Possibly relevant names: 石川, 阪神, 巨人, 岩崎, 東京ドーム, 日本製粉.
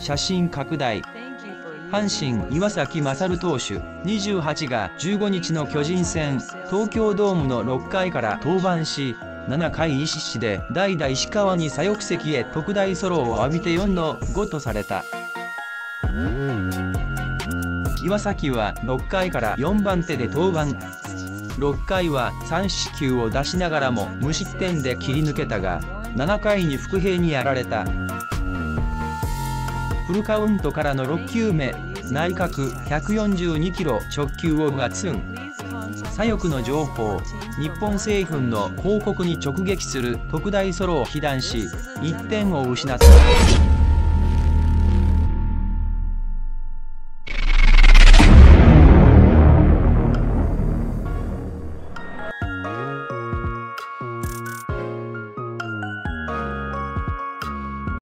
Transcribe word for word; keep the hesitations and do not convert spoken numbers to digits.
写真拡大。阪神岩崎勝投手にじゅうはちがじゅうごにちの巨人戦東京ドームのろっかいから登板し、ななかい一死で代打石川に左翼席へ特大ソロを浴びて よんのご とされた。岩崎はろっかいからよんばんてで登板。ろっかいはさん四球を出しながらも無失点で切り抜けたが、ななかいに伏兵にやられた。フルカウントからのろっきゅうめ、内角ひゃくよんじゅうにキロ直球をガツン。左翼の情報、日本製粉の広告に直撃する特大ソロを被弾し、いってんを失った。